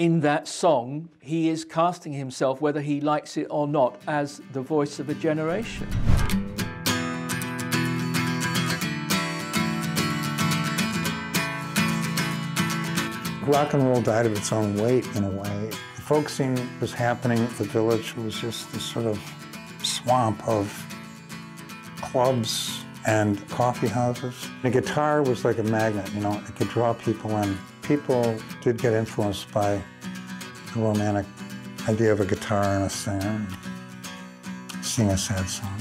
in that song, he is casting himself, whether he likes it or not, as the voice of a generation. Rock and roll died of its own weight, in a way. The folk scene was happening. The village was just this sort of swamp of clubs and coffee houses. The guitar was like a magnet, you know, it could draw people in. People did get influenced by the romantic idea of a guitar and a singer, sing a sad song.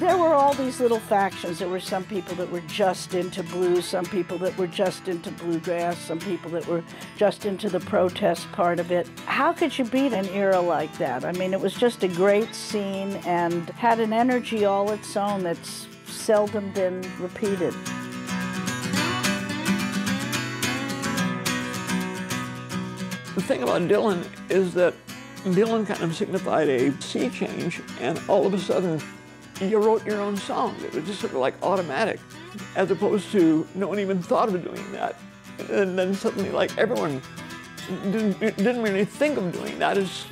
There were all these little factions. There were some people that were just into blues, some people that were just into bluegrass, some people that were just into the protest part of it. How could you beat an era like that? I mean, it was just a great scene and had an energy all its own that's seldom been repeated. The thing about Dylan is that Dylan kind of signified a sea change, and all of a sudden, you wrote your own song. It was just sort of like automatic, as opposed to no one even thought of doing that. And then suddenly, like, everyone didn't really think of doing that. Just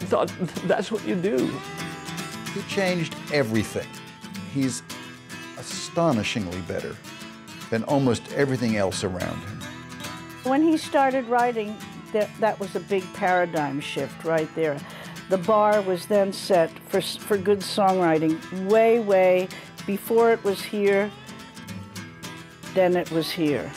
thought that's what you do. He changed everything. He's astonishingly better than almost everything else around him. When he started writing, that was a big paradigm shift right there. The bar was then set for good songwriting way, way before it was here, then it was here.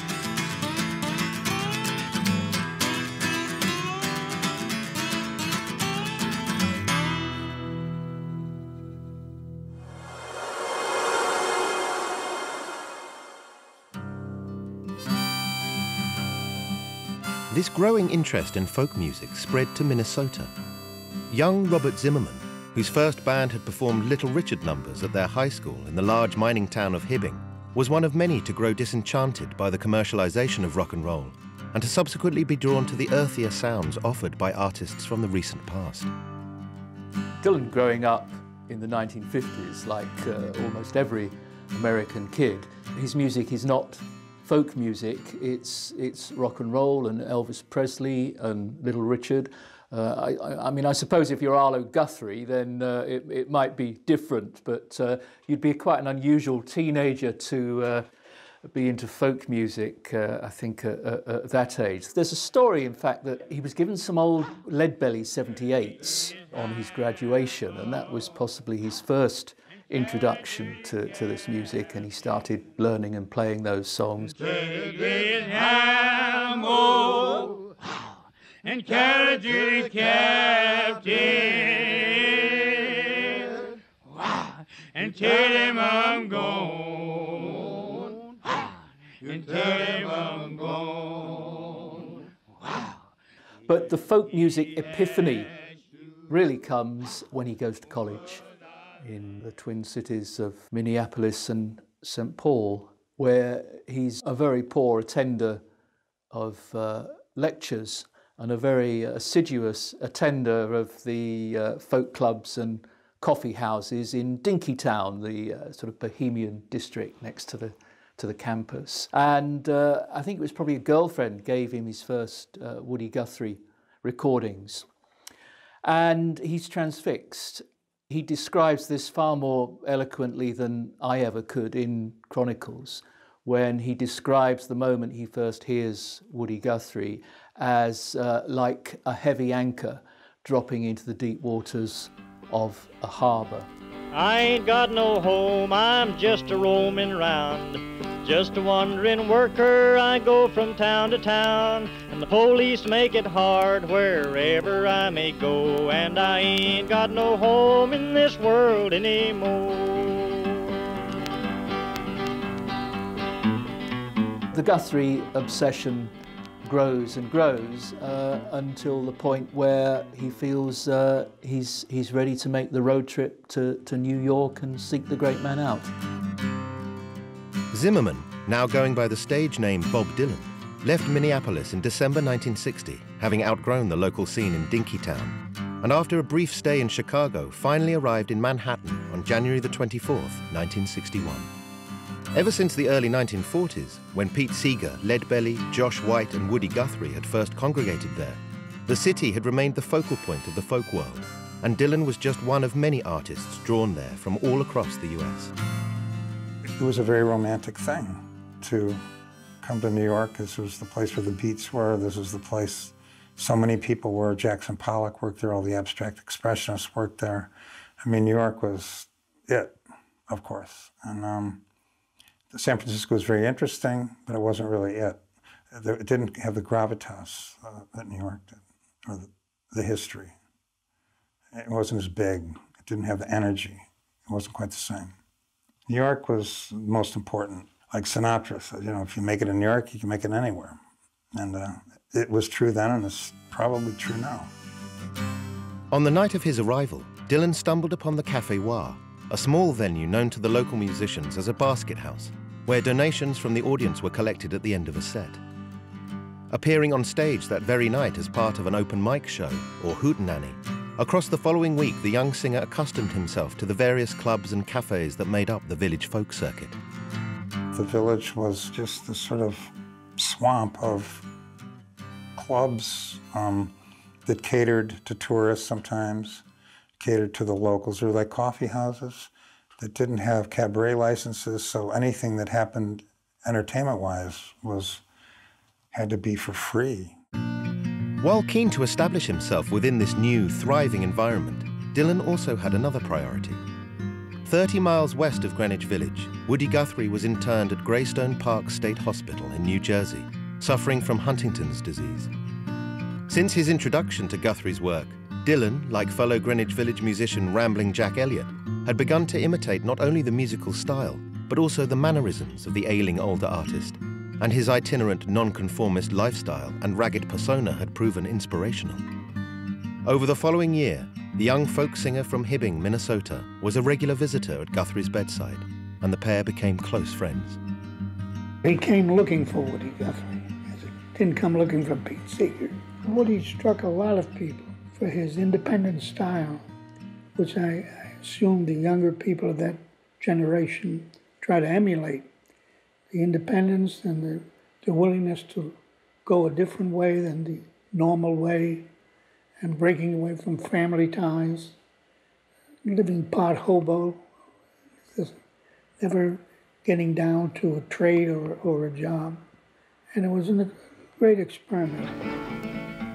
This growing interest in folk music spread to Minnesota. Young Robert Zimmerman, whose first band had performed Little Richard numbers at their high school in the large mining town of Hibbing, was one of many to grow disenchanted by the commercialization of rock and roll and to subsequently be drawn to the earthier sounds offered by artists from the recent past. Dylan, growing up in the 1950s, like almost every American kid, his music is not folk music, it's rock and roll and Elvis Presley and Little Richard. I mean, I suppose if you're Arlo Guthrie, then it might be different, but you'd be quite an unusual teenager to be into folk music, I think, at that age. There's a story, in fact, that he was given some old Leadbelly 78s on his graduation, and that was possibly his first introduction to this music, and he started learning and playing those songs. And carried to the captain. Wow. And tell him I'm gone. Wow. And tell him I'm gone. Wow. But the folk music epiphany really comes when he goes to college in the Twin Cities of Minneapolis and St. Paul, where he's a very poor attender of lectures and a very assiduous attender of the folk clubs and coffee houses in Dinkytown, the sort of bohemian district next to the campus. And I think it was probably a girlfriend gave him his first Woody Guthrie recordings. And he's transfixed. He describes this far more eloquently than I ever could in Chronicles, when he describes the moment he first hears Woody Guthrie as like a heavy anchor dropping into the deep waters of a harbour. I ain't got no home, I'm just a roaming round, just a wandering worker, I go from town to town, and the police make it hard wherever I may go, and I ain't got no home in this world anymore. The Guthrie obsession grows and grows until the point where he feels he's ready to make the road trip to New York and seek the great man out. Zimmerman, now going by the stage name Bob Dylan, left Minneapolis in December 1960, having outgrown the local scene in Dinkytown, and after a brief stay in Chicago, finally arrived in Manhattan on January the 24th, 1961. Ever since the early 1940s, when Pete Seeger, Leadbelly, Josh White and Woody Guthrie had first congregated there, the city had remained the focal point of the folk world, and Dylan was just one of many artists drawn there from all across the US. It was a very romantic thing to come to New York. This was the place where the Beats were. This was the place so many people were. Jackson Pollock worked there. All the abstract expressionists worked there. I mean, New York was it, of course. And San Francisco was very interesting, but it wasn't really it. It didn't have the gravitas that New York did, or the history. It wasn't as big. It didn't have the energy. It wasn't quite the same. New York was the most important. Like Sinatra said, you know, if you make it in New York, you can make it anywhere. And it was true then, and it's probably true now. On the night of his arrival, Dylan stumbled upon the Café Wa, a small venue known to the local musicians as a basket house, where donations from the audience were collected at the end of a set. Appearing on stage that very night as part of an open mic show, or hootenanny, across the following week, the young singer accustomed himself to the various clubs and cafes that made up the village folk circuit. The village was just this sort of swamp of clubs that catered to tourists sometimes, catered to the locals. They were like coffee houses that didn't have cabaret licenses, so anything that happened entertainment-wise had to be for free. While keen to establish himself within this new, thriving environment, Dylan also had another priority. 30 miles west of Greenwich Village, Woody Guthrie was interned at Greystone Park State Hospital in New Jersey, suffering from Huntington's disease. Since his introduction to Guthrie's work, Dylan, like fellow Greenwich Village musician Rambling Jack Elliott, had begun to imitate not only the musical style, but also the mannerisms of the ailing older artist. And his itinerant nonconformist lifestyle and ragged persona had proven inspirational. Over the following year, the young folk singer from Hibbing, Minnesota, was a regular visitor at Guthrie's bedside, and the pair became close friends. He came looking for Woody Guthrie. He didn't come looking for Pete Seeger. Woody struck a lot of people for his independent style, which I assume the younger people of that generation try to emulate. The independence and the willingness to go a different way than the normal way, and breaking away from family ties, living part hobo, just never getting down to a trade or a job. And it was a great experiment.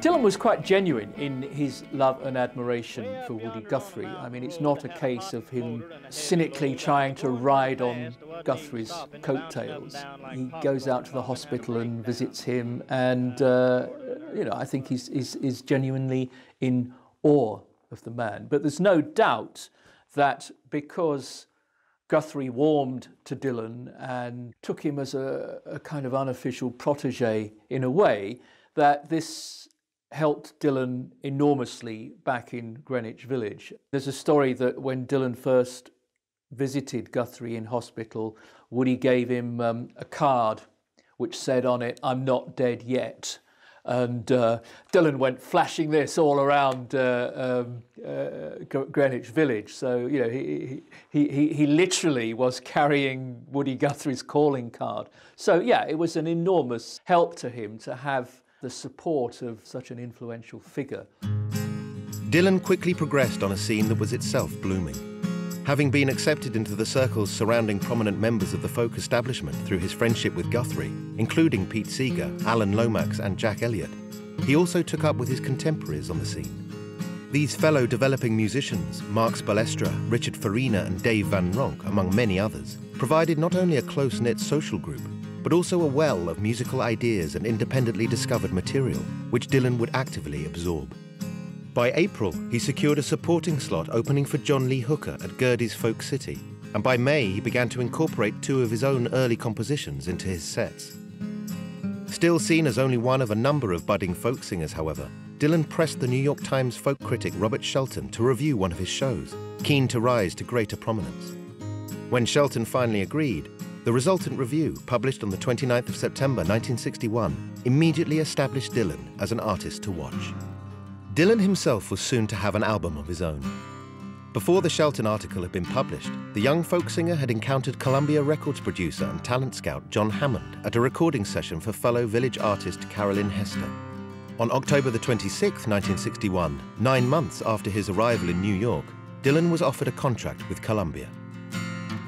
Dylan was quite genuine in his love and admiration for Woody Guthrie. I mean, it's not a case of him cynically trying to ride on Guthrie's coattails. He goes out to the hospital and visits him, and, you know, I think he's genuinely in awe of the man. But there's no doubt that because Guthrie warmed to Dylan and took him as a kind of unofficial protégé in a way, that this helped Dylan enormously back in Greenwich Village. There's a story that when Dylan first visited Guthrie in hospital, Woody gave him a card which said on it, "I'm not dead yet." And Dylan went flashing this all around Greenwich Village. So, you know, he literally was carrying Woody Guthrie's calling card. So, yeah, it was an enormous help to him to have the support of such an influential figure. Dylan quickly progressed on a scene that was itself blooming. Having been accepted into the circles surrounding prominent members of the folk establishment through his friendship with Guthrie, including Pete Seeger, Alan Lomax and Jack Elliott, he also took up with his contemporaries on the scene. These fellow developing musicians, Marks Balestra, Richard Farina and Dave Van Ronk, among many others, provided not only a close-knit social group, but also a well of musical ideas and independently discovered material, which Dylan would actively absorb. By April, he secured a supporting slot opening for John Lee Hooker at Gerde's Folk City, and by May he began to incorporate two of his own early compositions into his sets. Still seen as only one of a number of budding folk singers, however, Dylan pressed the New York Times folk critic Robert Shelton to review one of his shows, keen to rise to greater prominence. When Shelton finally agreed, the resultant review, published on the 29th of September 1961, immediately established Dylan as an artist to watch. Dylan himself was soon to have an album of his own. Before the Shelton article had been published, the young folk singer had encountered Columbia Records producer and talent scout John Hammond at a recording session for fellow village artist Carolyn Hester. On October the 26th, 1961, 9 months after his arrival in New York, Dylan was offered a contract with Columbia.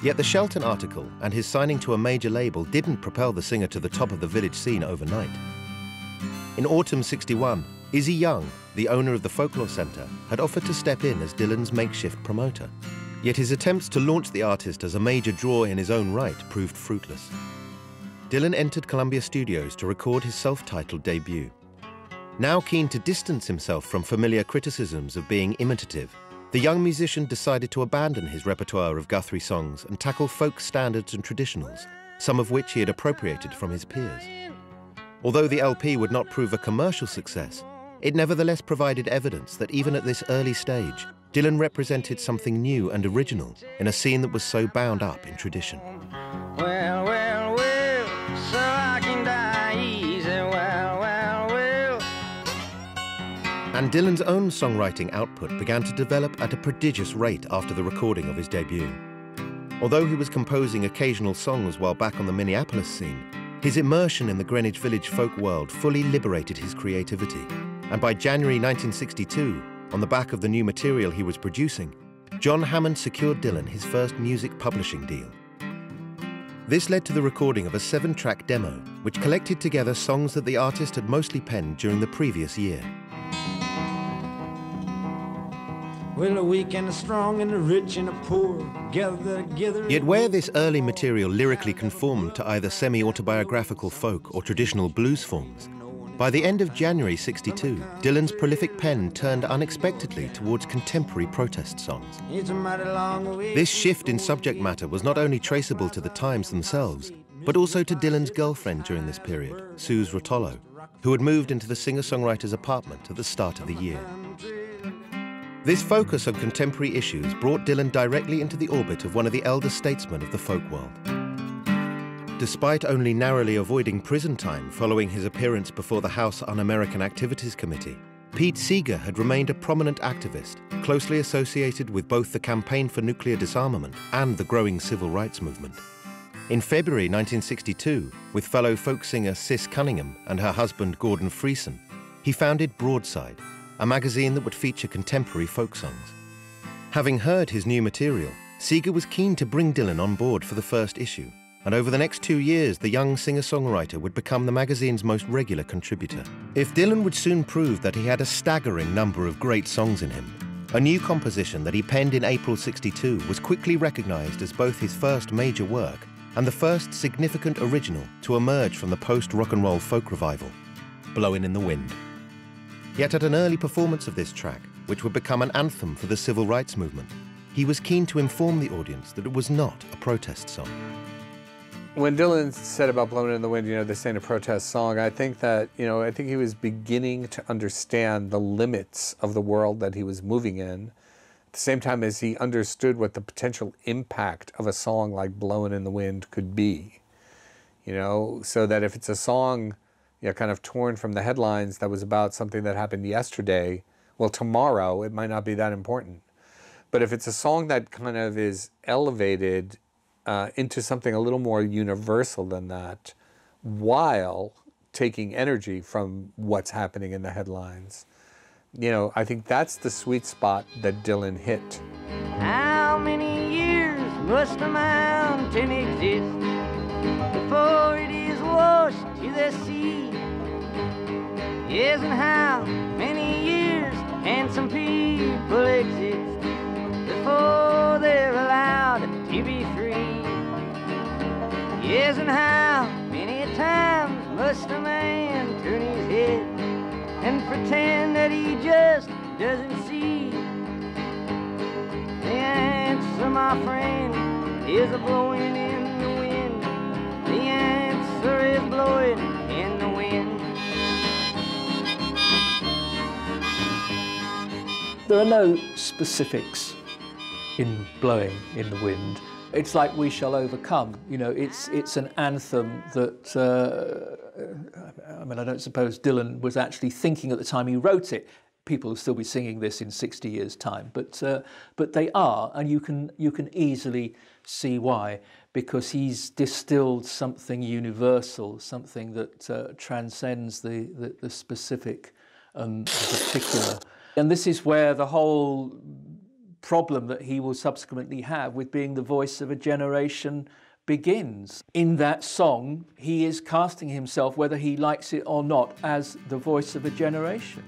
Yet the Shelton article and his signing to a major label didn't propel the singer to the top of the village scene overnight. In autumn '61, Izzy Young, the owner of the Folklore Center, had offered to step in as Dylan's makeshift promoter. Yet his attempts to launch the artist as a major draw in his own right proved fruitless. Dylan entered Columbia Studios to record his self-titled debut. Now keen to distance himself from familiar criticisms of being imitative, the young musician decided to abandon his repertoire of Guthrie songs and tackle folk standards and traditionals, some of which he had appropriated from his peers. Although the LP would not prove a commercial success, it nevertheless provided evidence that even at this early stage, Dylan represented something new and original in a scene that was so bound up in tradition. Well, well, well, so I can die easy, well, well, well. And Dylan's own songwriting output began to develop at a prodigious rate after the recording of his debut. Although he was composing occasional songs while back on the Minneapolis scene, his immersion in the Greenwich Village folk world fully liberated his creativity. And by January 1962, on the back of the new material he was producing, John Hammond secured Dylan his first music publishing deal. This led to the recording of a 7-track demo, which collected together songs that the artist had mostly penned during the previous year. Well, the weak and the strong and the rich and the poor gather together. Yet where this early material lyrically conformed to either semi-autobiographical folk or traditional blues forms, by the end of January '62, Dylan's prolific pen turned unexpectedly towards contemporary protest songs. This shift in subject matter was not only traceable to the times themselves, but also to Dylan's girlfriend during this period, Suze Rotolo, who had moved into the singer-songwriter's apartment at the start of the year. This focus on contemporary issues brought Dylan directly into the orbit of one of the elder statesmen of the folk world. Despite only narrowly avoiding prison time following his appearance before the House Un-American Activities Committee, Pete Seeger had remained a prominent activist, closely associated with both the campaign for nuclear disarmament and the growing civil rights movement. In February 1962, with fellow folk singer Sis Cunningham and her husband Gordon Friesen, he founded Broadside, a magazine that would feature contemporary folk songs. Having heard his new material, Seeger was keen to bring Dylan on board for the first issue. And over the next 2 years, the young singer-songwriter would become the magazine's most regular contributor. If Dylan would soon prove that he had a staggering number of great songs in him, a new composition that he penned in April '62 was quickly recognized as both his first major work and the first significant original to emerge from the post-rock and roll folk revival, Blowin' in the Wind. Yet at an early performance of this track, which would become an anthem for the civil rights movement, he was keen to inform the audience that it was not a protest song. When Dylan said about Blowin' in the Wind, you know, this ain't a protest song, I think that, you know, I think he was beginning to understand the limits of the world that he was moving in, at the same time as he understood what the potential impact of a song like Blowin' in the Wind could be. You know, so that if it's a song, you know, kind of torn from the headlines that was about something that happened yesterday, well, tomorrow it might not be that important. But if it's a song that kind of is elevated into something a little more universal than that, while taking energy from what's happening in the headlines. You know, I think that's the sweet spot that Dylan hit. How many years must a mountain exist before it is washed to the sea? Yes, and how many years handsome people exist before they're allowed to be free? Yes, and how many times must a man turn his head and pretend that he just doesn't see? The answer, my friend, is a blowing in the wind. The answer is blowing in the wind. There are no specifics in Blowing in the Wind. It's like We Shall Overcome. You know, it's an anthem that, I mean, I don't suppose Dylan was actually thinking at the time he wrote it. people will still be singing this in 60 years' time, but they are, and you can easily see why, because he's distilled something universal, something that transcends the specific particular. And this is where the whole problem that he will subsequently have with being the voice of a generation begins. In that song, he is casting himself, whether he likes it or not, as the voice of a generation.